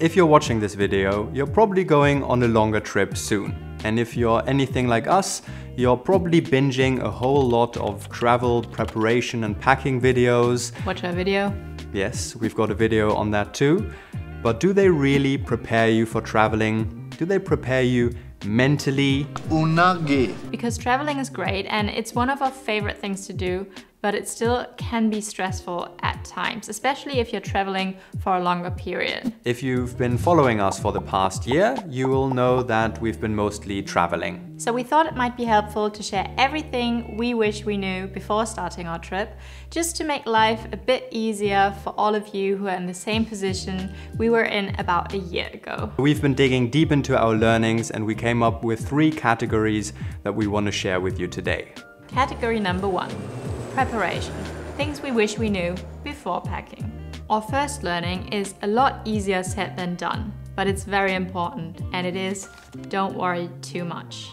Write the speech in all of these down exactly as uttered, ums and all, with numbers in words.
If you're watching this video, you're probably going on a longer trip soon. And if you're anything like us, you're probably binging a whole lot of travel preparation and packing videos. Watch our video. Yes, we've got a video on that too. But do they really prepare you for traveling? Do they prepare you mentally? Unagi. Because traveling is great and it's one of our favorite things to do, but it still can be stressful at times, especially if you're traveling for a longer period. If you've been following us for the past year, you will know that we've been mostly traveling. So we thought it might be helpful to share everything we wish we knew before starting our trip, just to make life a bit easier for all of you who are in the same position we were in about a year ago. We've been digging deep into our learnings and we came up with three categories that we want to share with you today. Category number one. Preparation. Things we wish we knew before packing. Our first learning is a lot easier said than done, but it's very important, and it is, don't worry too much.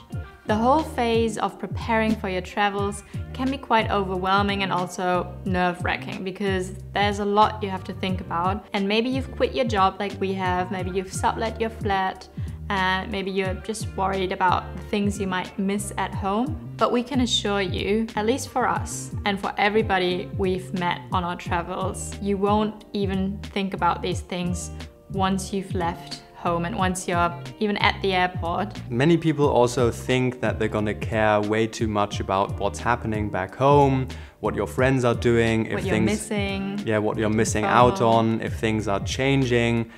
The whole phase of preparing for your travels can be quite overwhelming and also nerve-wracking because there's a lot you have to think about, and maybe you've quit your job like we have, maybe you've sublet your flat, and maybe you're just worried about the things you might miss at home. But we can assure you, at least for us and for everybody we've met on our travels, you won't even think about these things once you've left home and once you're even at the airport. Many people also think that they're gonna care way too much about what's happening back home, what your friends are doing, if what you're things, missing. Yeah, what you're missing out on, if things are changing.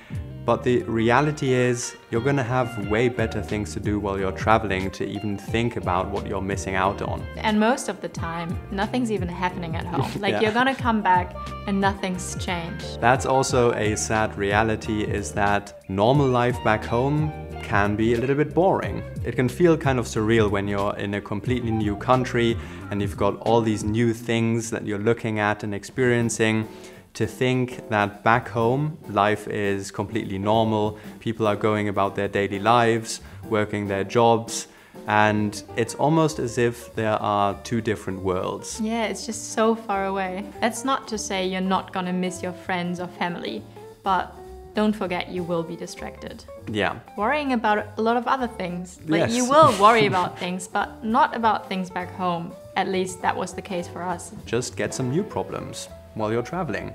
But the reality is, you're gonna have way better things to do while you're traveling to even think about what you're missing out on. And most of the time, nothing's even happening at home. Like yeah. You're gonna come back and nothing's changed. That's also a sad reality, is that normal life back home can be a little bit boring. It can feel kind of surreal when you're in a completely new country and you've got all these new things that you're looking at and experiencing. To think that back home, life is completely normal, people are going about their daily lives, working their jobs, and it's almost as if there are two different worlds. Yeah, it's just so far away. That's not to say you're not gonna miss your friends or family, but don't forget you will be distracted. Yeah. Worrying about a lot of other things. Like yes. You will worry about things, but not about things back home. At least that was the case for us. Just get some new problems while you're traveling.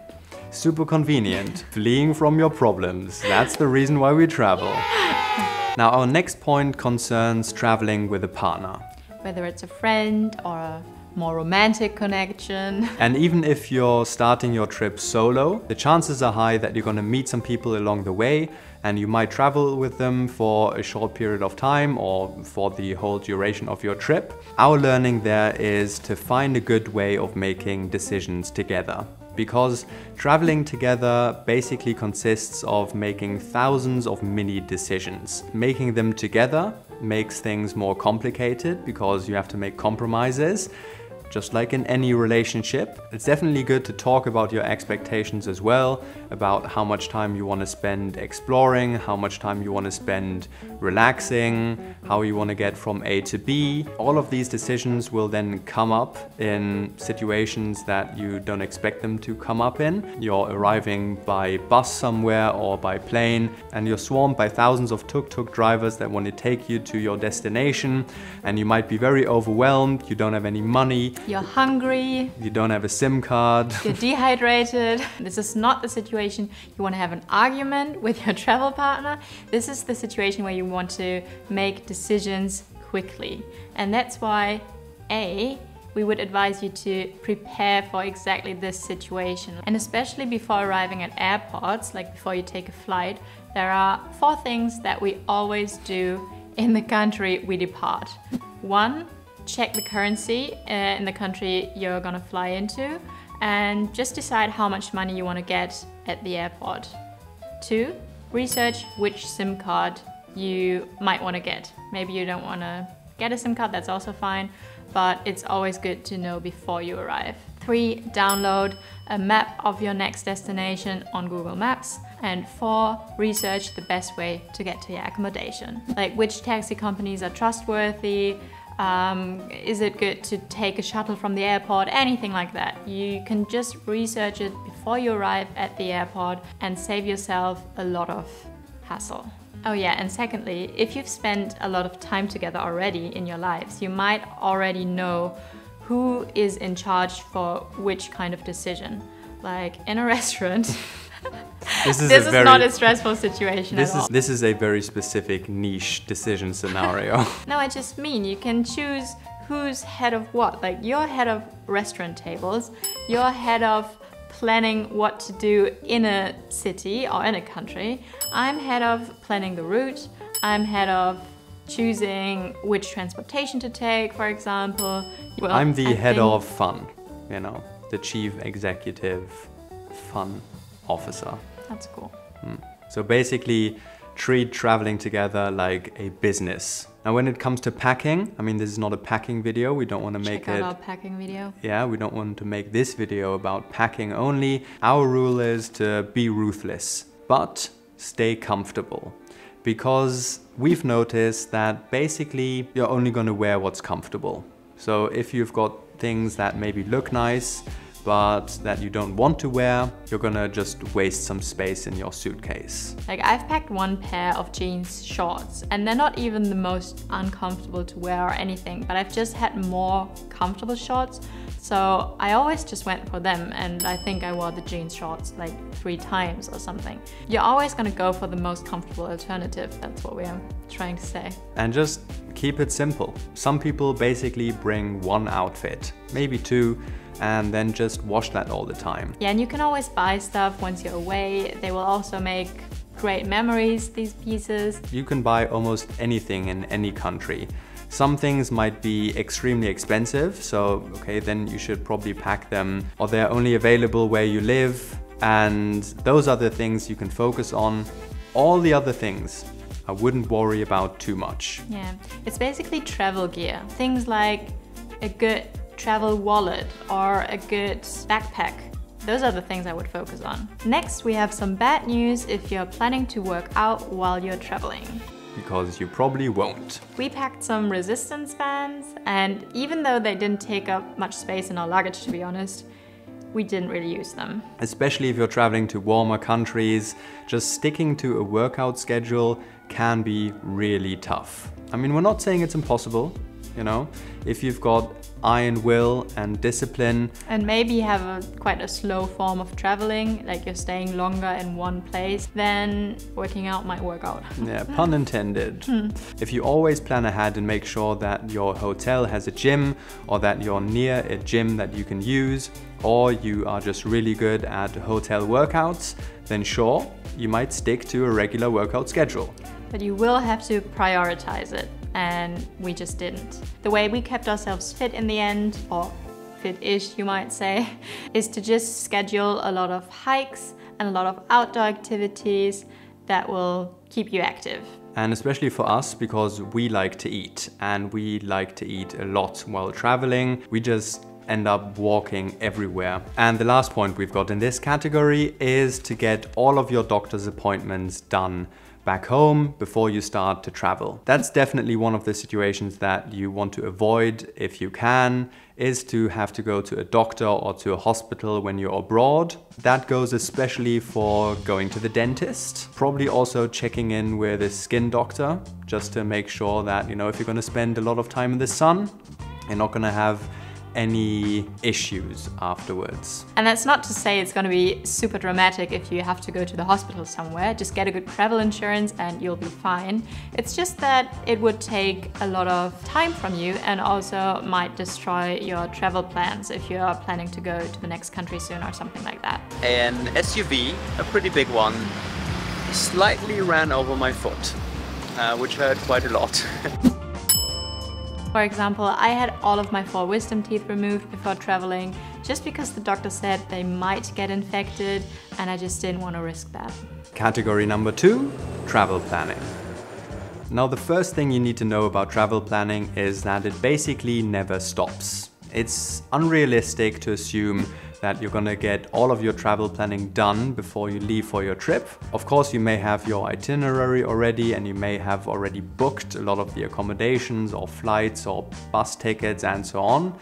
Super convenient. Fleeing from your problems. That's the reason why we travel. Yeah! Now our next point concerns traveling with a partner. Whether it's a friend or a more romantic connection. And even if you're starting your trip solo, the chances are high that you're gonna meet some people along the way and you might travel with them for a short period of time or for the whole duration of your trip. Our learning there is to find a good way of making decisions together. Because traveling together basically consists of making thousands of mini decisions. Making them together makes things more complicated because you have to make compromises. Just like in any relationship, it's definitely good to talk about your expectations as well, about how much time you want to spend exploring, how much time you want to spend relaxing, how you want to get from A to B. All of these decisions will then come up in situations that you don't expect them to come up in. You're arriving by bus somewhere or by plane, and you're swarmed by thousands of tuk-tuk drivers that want to take you to your destination, and you might be very overwhelmed, you don't have any money. You're hungry. You don't have a SIM card. You're dehydrated. This is not the situation you want to have an argument with your travel partner. This is the situation where you want to make decisions quickly. And that's why, A, we would advise you to prepare for exactly this situation. And especially before arriving at airports, like before you take a flight, there are four things that we always do in the country we depart. One, check the currency uh, in the country you're gonna fly into and just decide how much money you want to get at the airport. Two, research which SIM card you might want to get. Maybe you don't want to get a SIM card, that's also fine, but it's always good to know before you arrive. Three, download a map of your next destination on Google Maps. And four, research the best way to get to your accommodation. Like which taxi companies are trustworthy, Um, is it good to take a shuttle from the airport, anything like that. You can just research it before you arrive at the airport and save yourself a lot of hassle. Oh yeah, and secondly, if you've spent a lot of time together already in your lives, you might already know who is in charge for which kind of decision. Like in a restaurant, this is, this a is very, not a stressful situation this at all. Is, this is a very specific niche decision scenario. No, I just mean you can choose who's head of what. Like you're head of restaurant tables, you're head of planning what to do in a city or in a country. I'm head of planning the route. I'm head of choosing which transportation to take, for example. Well, I'm the I head of fun, you know, the chief executive fun officer. That's cool. Mm. So basically, treat traveling together like a business. Now when it comes to packing, I mean, this is not a packing video. We don't want to make it... Check out our packing video. Yeah, we don't want to make this video about packing only. Our rule is to be ruthless, but stay comfortable. Because we've noticed that basically you're only going to wear what's comfortable. So if you've got things that maybe look nice, but that you don't want to wear, you're gonna just waste some space in your suitcase. Like I've packed one pair of jeans shorts and they're not even the most uncomfortable to wear or anything, but I've just had more comfortable shorts. So I always just went for them, and I think I wore the jeans shorts like three times or something. You're always gonna go for the most comfortable alternative. That's what we are trying to say. And just keep it simple. Some people basically bring one outfit, maybe two, and then just wash that all the time. Yeah, and you can always buy stuff once you're away. They will also make great memories, these pieces. You can buy almost anything in any country. Some things might be extremely expensive, so okay, then you should probably pack them, or they're only available where you live, and those are the things you can focus on. All the other things, I wouldn't worry about too much. Yeah, it's basically travel gear. Things like a good travel wallet or a good backpack. Those are the things I would focus on. Next, we have some bad news if you're planning to work out while you're traveling. Because you probably won't. We packed some resistance bands, and even though they didn't take up much space in our luggage, to be honest, we didn't really use them. Especially if you're traveling to warmer countries, just sticking to a workout schedule can be really tough. I mean, we're not saying it's impossible, you know, if you've got iron will and discipline. And maybe have a, quite a slow form of traveling, like you're staying longer in one place, then working out might work out. Yeah, pun intended. If you always plan ahead and make sure that your hotel has a gym, or that you're near a gym that you can use, or you are just really good at hotel workouts, then sure, you might stick to a regular workout schedule. But you will have to prioritize it. And we just didn't. The way we kept ourselves fit in the end, or fit-ish you might say, is to just schedule a lot of hikes and a lot of outdoor activities that will keep you active. And especially for us, because we like to eat, and we like to eat a lot while traveling. We just end up walking everywhere. And the last point we've got in this category is to get all of your doctor's appointments done back home before you start to travel. That's definitely one of the situations that you want to avoid if you can, is to have to go to a doctor or to a hospital when you're abroad. That goes especially for going to the dentist, probably also checking in with a skin doctor, just to make sure that, you know, if you're going to spend a lot of time in the sun, you're not going to have any issues afterwards. And that's not to say it's going to be super dramatic if you have to go to the hospital somewhere. Just get a good travel insurance and you'll be fine. It's just that it would take a lot of time from you, and also might destroy your travel plans if you are planning to go to the next country soon or something like that. An S U V, a pretty big one, slightly ran over my foot, uh, which hurt quite a lot. For example, I had all of my four wisdom teeth removed before traveling, just because the doctor said they might get infected, and I just didn't want to risk that. Category number two, travel planning. Now, the first thing you need to know about travel planning is that it basically never stops. It's unrealistic to assume that you're gonna get all of your travel planning done before you leave for your trip. Of course, you may have your itinerary already, and you may have already booked a lot of the accommodations or flights or bus tickets and so on.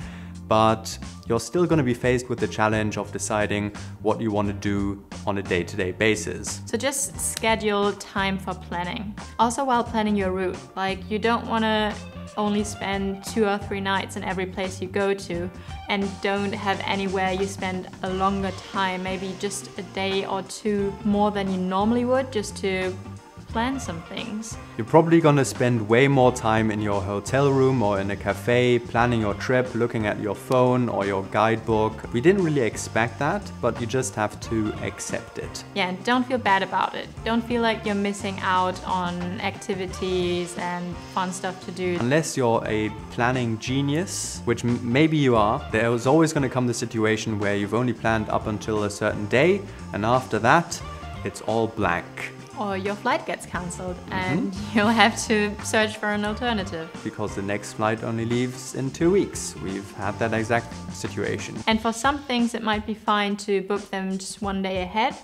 but you're still going to be faced with the challenge of deciding what you want to do on a day-to-day basis. So just schedule time for planning. Also, while planning your route, like, you don't want to only spend two or three nights in every place you go to, and don't have anywhere you spend a longer time, maybe just a day or two more than you normally would, just to plan some things. You're probably gonna spend way more time in your hotel room or in a cafe, planning your trip, looking at your phone or your guidebook. We didn't really expect that, but you just have to accept it. Yeah, and don't feel bad about it. Don't feel like you're missing out on activities and fun stuff to do. Unless you're a planning genius, which m maybe you are, there is always gonna come the situation where you've only planned up until a certain day, and after that, it's all blank. Or your flight gets cancelled and mm-hmm. you'll have to search for an alternative. Because the next flight only leaves in two weeks. We've had that exact situation. And for some things it might be fine to book them just one day ahead,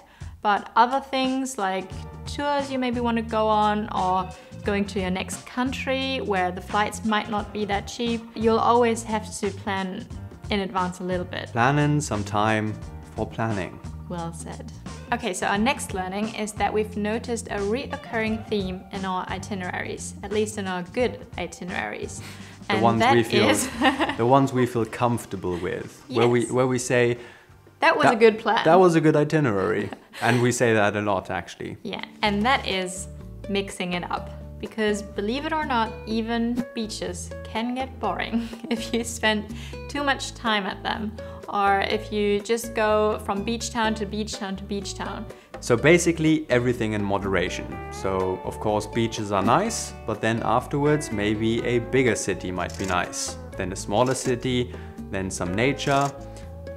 but other things like tours you maybe want to go on, or going to your next country where the flights might not be that cheap, you'll always have to plan in advance a little bit. Plan in some time for planning. Well said. Okay, so our next learning is that we've noticed a reoccurring theme in our itineraries, at least in our good itineraries. The and ones that we feel, is the ones we feel comfortable with, yes. where we where we say that was that, a good plan. That was a good itinerary, and we say that a lot actually. Yeah, and that is mixing it up. Because believe it or not, even beaches can get boring if you spend too much time at them, or if you just go from beach town to beach town to beach town. So basically everything in moderation. So of course beaches are nice, but then afterwards maybe a bigger city might be nice, then a smaller city, then some nature,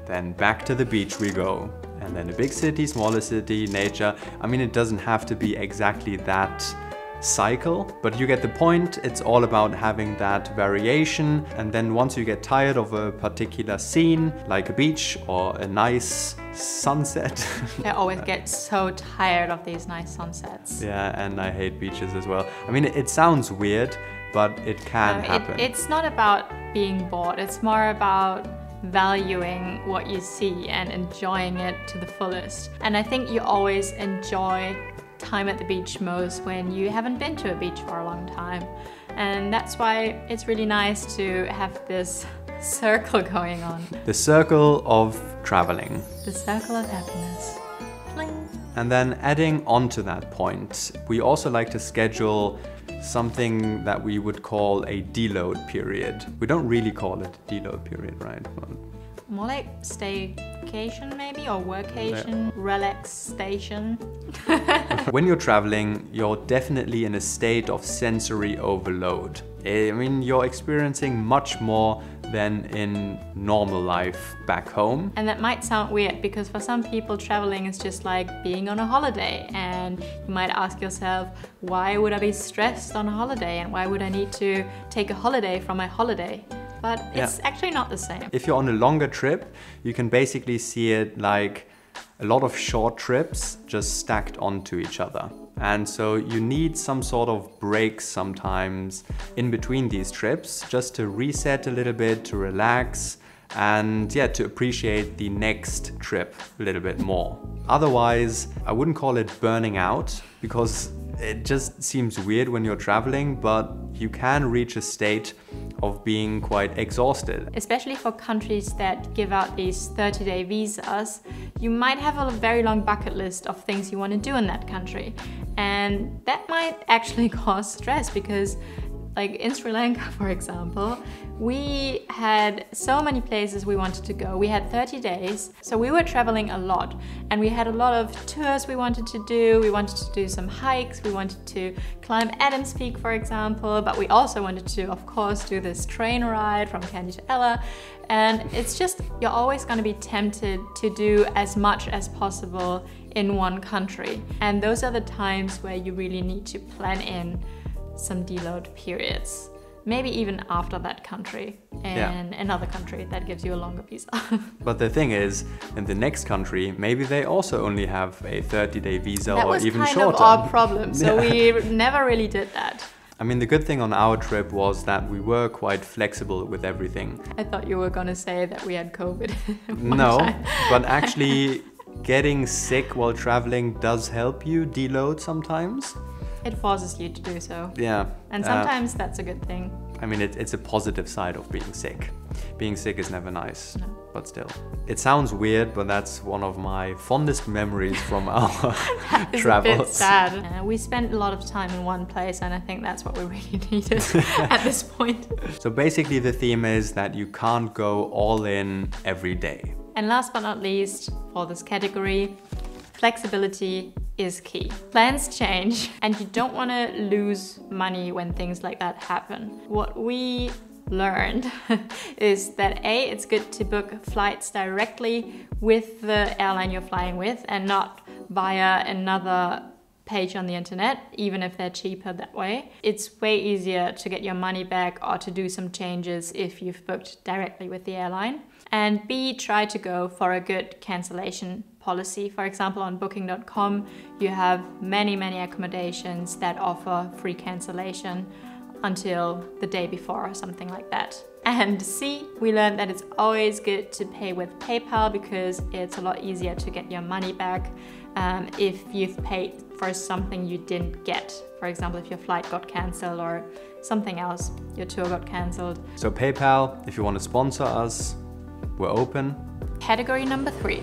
then back to the beach we go. And then a big city, smaller city, nature. I mean, it doesn't have to be exactly that cycle, but you get the point. It's all about having that variation, and then once you get tired of a particular scene, like a beach or a nice sunset. I always get so tired of these nice sunsets. Yeah, and I hate beaches as well. I mean, it sounds weird, but it can um, happen. It, it's not about being bored, it's more about valuing what you see and enjoying it to the fullest. And I think you always enjoy time at the beach most when you haven't been to a beach for a long time, and that's why it's really nice to have this circle going on. The circle of traveling. The circle of happiness. Bling. And then adding on to that point, we also like to schedule something that we would call a deload period. We don't really call it a deload period, right? But more like staycation maybe, or workation, yeah. Relaxation. When you're traveling, you're definitely in a state of sensory overload. I mean, you're experiencing much more than in normal life back home. And that might sound weird, because for some people traveling is just like being on a holiday, and you might ask yourself, why would I be stressed on a holiday, and why would I need to take a holiday from my holiday? But it's yeah. actually not the same. If you're on a longer trip, you can basically see it like a lot of short trips just stacked onto each other. And so you need some sort of break sometimes in between these trips, just to reset a little bit, to relax, and yeah, to appreciate the next trip a little bit more. Otherwise, I wouldn't call it burning out, because it just seems weird when you're traveling, but you can reach a state of being quite exhausted. Especially for countries that give out these thirty day visas, you might have a very long bucket list of things you want to do in that country. And that might actually cause stress, because like in Sri Lanka, for example, we had so many places we wanted to go. We had thirty days, so we were traveling a lot, and we had a lot of tours we wanted to do. We wanted to do some hikes, we wanted to climb Adam's Peak, for example, but we also wanted to, of course, do this train ride from Kandy to Ella. And it's just, you're always going to be tempted to do as much as possible in one country. And those are the times where you really need to plan in some deload periods, maybe even after that country and yeah. another country that gives you a longer visa. But the thing is, in the next country, maybe they also only have a thirty day visa, that or even shorter. That was kind of our problem, so yeah. we never really did that. I mean, the good thing on our trip was that we were quite flexible with everything. I thought you were gonna say that we had COVID. No, but actually getting sick while traveling does help you deload sometimes. It forces you to do so. Yeah. And sometimes uh, that's a good thing. I mean, it, it's a positive side of being sick. Being sick is never nice, no. But still. It sounds weird, but that's one of my fondest memories from our travels. It's a bit sad. Uh, we spent a lot of time in one place, and I think that's what we really needed at this point. So basically the theme is that you can't go all in every day. And last but not least, for this category, flexibility is key. Plans change and you don't want to lose money when things like that happen. What we learned is that A, it's good to book flights directly with the airline you're flying with and not via another page on the internet, even if they're cheaper that way. It's way easier to get your money back or to do some changes if you've booked directly with the airline. And B, try to go for a good cancellation policy. For example, on booking dot com, you have many, many accommodations that offer free cancellation until the day before or something like that. And C, we learned that it's always good to pay with PayPal because it's a lot easier to get your money back um, if you've paid for something you didn't get. For example, if your flight got cancelled or something else, your tour got cancelled. So PayPal, if you want to sponsor us, we're open. Category number three.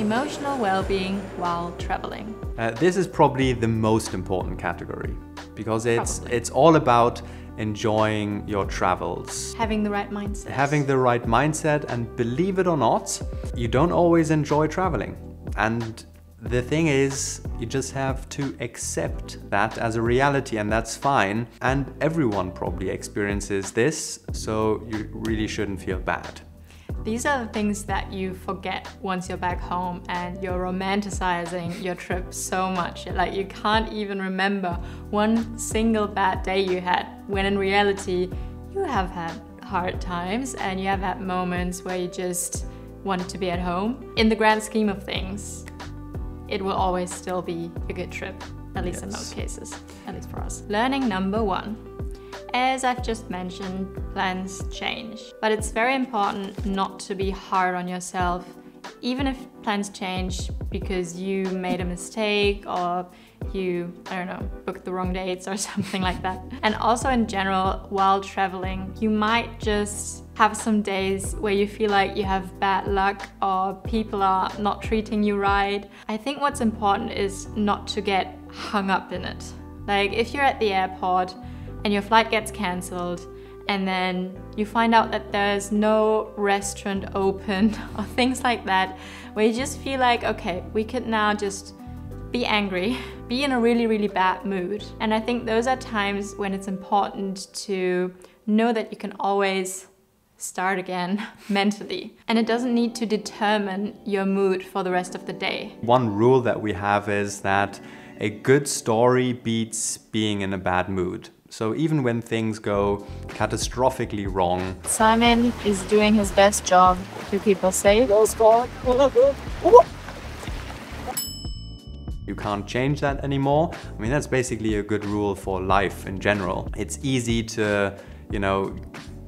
Emotional well-being while traveling. Uh, this is probably the most important category because it's probably. It's all about enjoying your travels. Having the right mindset. Having the right mindset, and believe it or not, you don't always enjoy traveling. And the thing is, you just have to accept that as a reality, and that's fine. And everyone probably experiences this, so you really shouldn't feel bad. These are the things that you forget once you're back home, and you're romanticizing your trip so much. Like, you can't even remember one single bad day you had, when in reality, you have had hard times and you have had moments where you just wanted to be at home. In the grand scheme of things, it will always still be a good trip, at least yes. in most cases, at least for us. Learning number one. As I've just mentioned, plans change. But it's very important not to be hard on yourself, even if plans change because you made a mistake or you, I don't know, booked the wrong dates or something like that. And also in general, while traveling, you might just have some days where you feel like you have bad luck or people are not treating you right. I think what's important is not to get hung up in it. Like, if you're at the airport, and your flight gets cancelled, and then you find out that there's no restaurant open or things like that, where you just feel like, okay, we could now just be angry, be in a really, really bad mood. And I think those are times when it's important to know that you can always start again mentally. And it doesn't need to determine your mood for the rest of the day. One rule that we have is that a good story beats being in a bad mood. So even when things go catastrophically wrong, Simon is doing his best job to keep us safe. You can't change that anymore. I mean, that's basically a good rule for life in general. It's easy to, you know,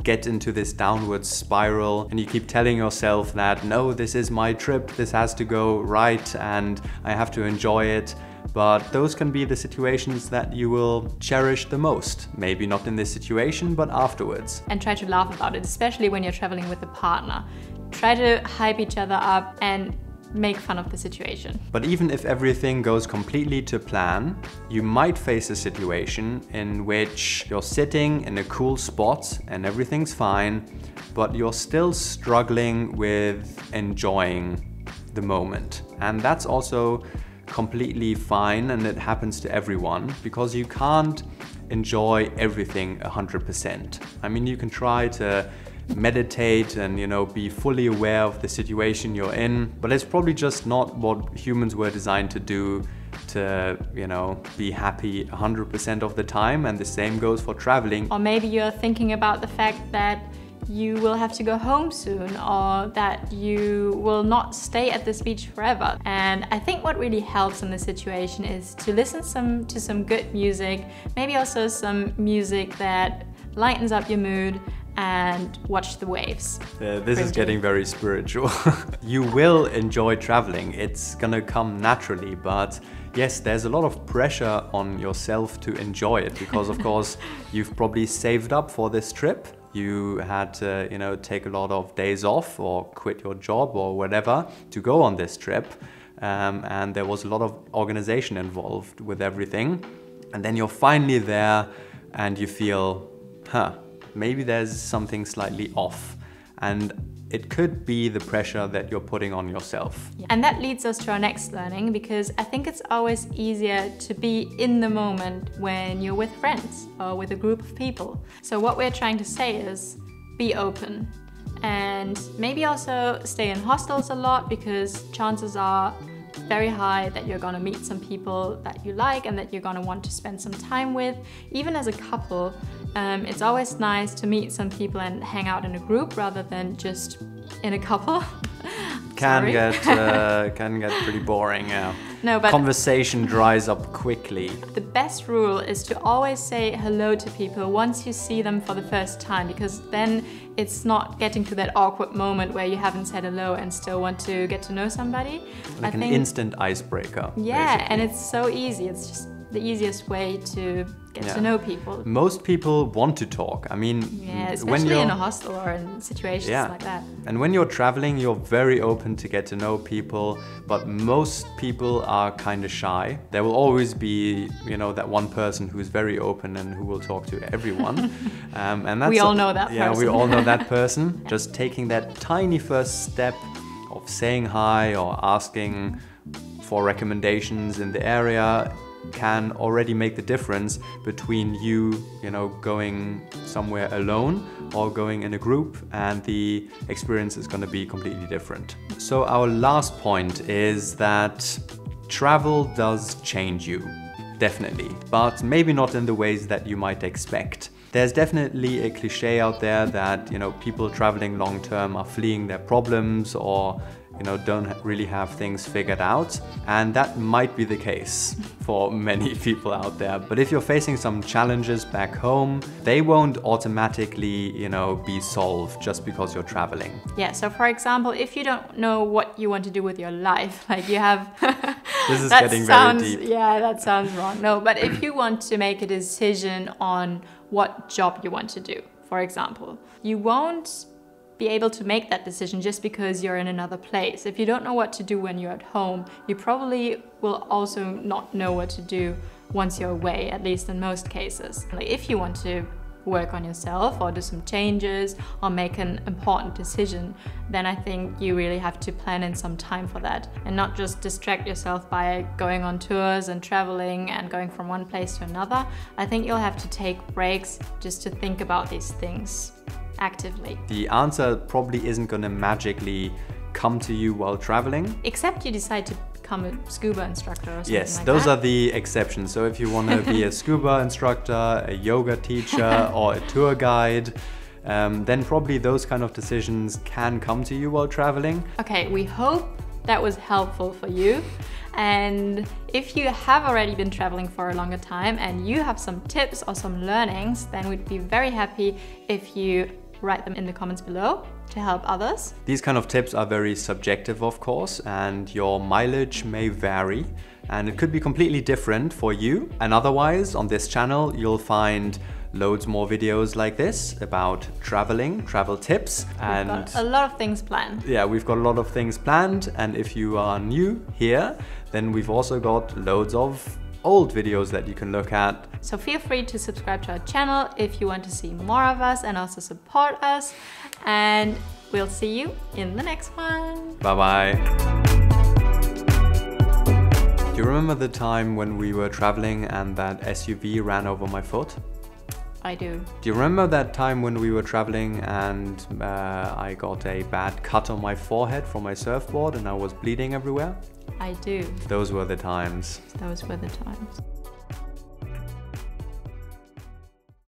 get into this downward spiral, and you keep telling yourself that, no, this is my trip, this has to go right, and I have to enjoy it. But those can be the situations that you will cherish the most. Maybe not in this situation, but afterwards. And try to laugh about it, especially when you're traveling with a partner. Try to hype each other up and make fun of the situation. But even if everything goes completely to plan, you might face a situation in which you're sitting in a cool spot and everything's fine, but you're still struggling with enjoying the moment. And that's also completely fine, and it happens to everyone, because you can't enjoy everything one hundred percent. I mean, you can try to meditate and, you know, be fully aware of the situation you're in, but it's probably just not what humans were designed to do, to, you know, be happy one hundred percent of the time, and the same goes for traveling. Or maybe you're thinking about the fact that you will have to go home soon, or that you will not stay at this beach forever. And I think what really helps in this situation is to listen some to some good music, maybe also some music that lightens up your mood, and watch the waves. Uh, this is getting very spiritual. You will enjoy traveling. It's gonna come naturally, but yes, there's a lot of pressure on yourself to enjoy it because, of course, you've probably saved up for this trip. You had to, you know, take a lot of days off or quit your job or whatever to go on this trip. Um, and there was a lot of organization involved with everything. And then you're finally there and you feel, huh, maybe there's something slightly off. And it could be the pressure that you're putting on yourself. And that leads us to our next learning, because I think it's always easier to be in the moment when you're with friends or with a group of people. So what we're trying to say is be open, and maybe also stay in hostels a lot, because chances are very high that you're gonna meet some people that you like and that you're gonna want to spend some time with. Even as a couple, um, it's always nice to meet some people and hang out in a group rather than just in a couple. Can get uh, can get pretty boring. Yeah. No, but conversation dries up quickly. The best rule is to always say hello to people once you see them for the first time, because then it's not getting to that awkward moment where you haven't said hello and still want to get to know somebody. Like I an think, instant icebreaker. Yeah, basically. And it's so easy. It's just the easiest way to get yeah. to know people. Most people want to talk. I mean, yeah, especially when you're in a hostel or in situations yeah. like that. And when you're traveling, you're very open to get to know people, but most people are kind of shy. There will always be, you know, that one person who's very open and who will talk to everyone. um, and that's we all a, know that yeah, person. Yeah, we all know that person. yeah. Just taking that tiny first step of saying hi or asking for recommendations in the area can already make the difference between you, you know, going somewhere alone or going in a group, and the experience is going to be completely different. So our last point is that travel does change you, definitely, but maybe not in the ways that you might expect. There's definitely a cliche out there that, you know, people traveling long term are fleeing their problems or, you know, don't really have things figured out. And that might be the case for many people out there. But if you're facing some challenges back home, they won't automatically, you know, be solved just because you're traveling. Yeah, so for example, if you don't know what you want to do with your life, like you have... This is getting sounds, very deep. Yeah, that sounds wrong. No, but if you want to make a decision on what job you want to do, for example, you won't be able to make that decision just because you're in another place. If you don't know what to do when you're at home, you probably will also not know what to do once you're away, at least in most cases. Like if you want to work on yourself or do some changes or make an important decision, then I think you really have to plan in some time for that and not just distract yourself by going on tours and traveling and going from one place to another. I think you'll have to take breaks just to think about these things actively. The answer probably isn't going to magically come to you while traveling. Except you decide to become a scuba instructor or something yes, like that. Yes, those are the exceptions. So if you want to be a scuba instructor, a yoga teacher or a tour guide, um, then probably those kind of decisions can come to you while traveling. Okay, we hope that was helpful for you. And if you have already been traveling for a longer time and you have some tips or some learnings, then we'd be very happy if you write them in the comments below to help others. These kind of tips are very subjective, of course, and your mileage may vary and it could be completely different for you. And otherwise, on this channel, you'll find loads more videos like this about traveling, travel tips. And we've got a lot of things planned. Yeah, we've got a lot of things planned. And if you are new here, then we've also got loads of old videos that you can look at. So feel free to subscribe to our channel if you want to see more of us and also support us. And we'll see you in the next one. Bye-bye. Do you remember the time when we were traveling and that S U V ran over my foot? I do. Do you remember that time when we were traveling and uh, I got a bad cut on my forehead from my surfboard and I was bleeding everywhere? I do. Those were the times. Those were the times.